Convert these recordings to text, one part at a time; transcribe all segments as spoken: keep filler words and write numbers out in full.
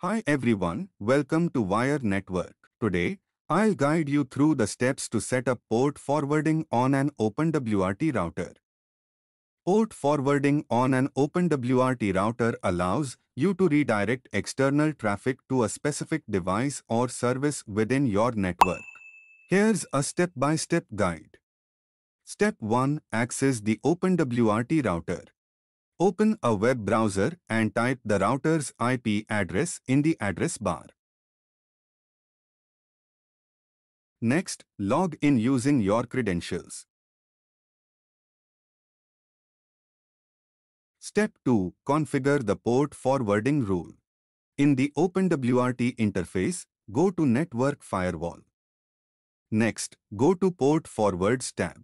Hi everyone, welcome to Wire Network. Today, I'll guide you through the steps to set up port forwarding on an OpenWRT router. Port forwarding on an OpenWRT router allows you to redirect external traffic to a specific device or service within your network. Here's a step-by-step guide. Step one. Access the OpenWRT router. Open a web browser and type the router's I P address in the address bar. Next, log in using your credentials. Step two. Configure the port forwarding rule. In the OpenWRT interface, go to Network Firewall. Next, go to Port Forwards tab.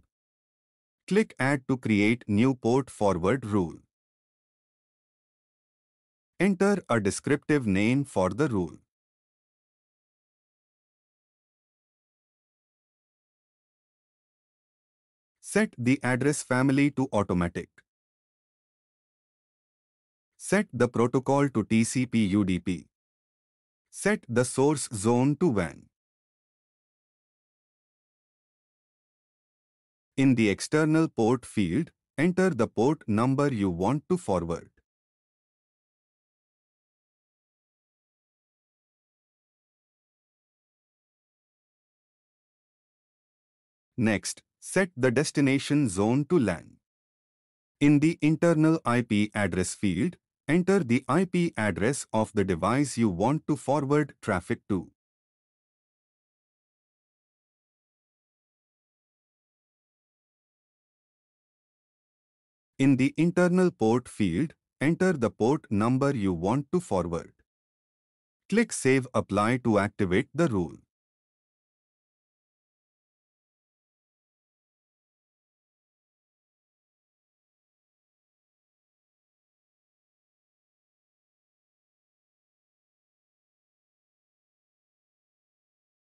Click Add to create new port forward rule. Enter a descriptive name for the rule. Set the address family to automatic. Set the protocol to T C P U D P. Set the source zone to W A N. In the external port field, enter the port number you want to forward. Next, set the destination zone to L A N. In the internal I P address field, enter the I P address of the device you want to forward traffic to. In the internal port field, enter the port number you want to forward. Click Save Apply to activate the rule.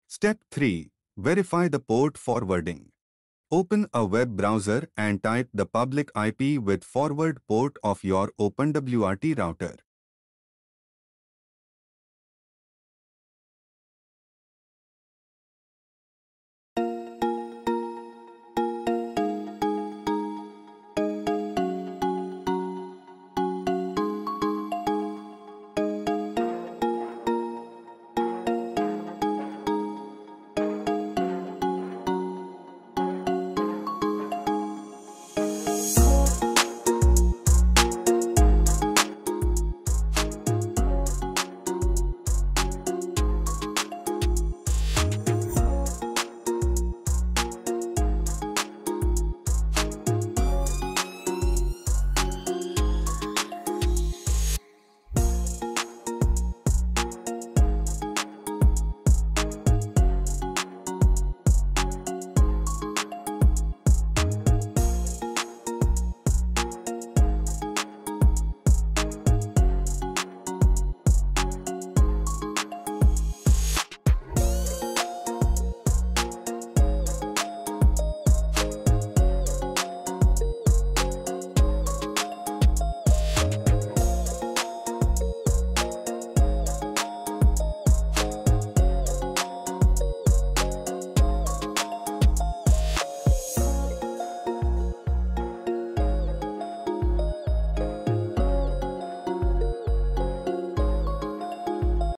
Step three. Verify the port forwarding. Open a web browser and type the public I P with forward port of your OpenWRT router.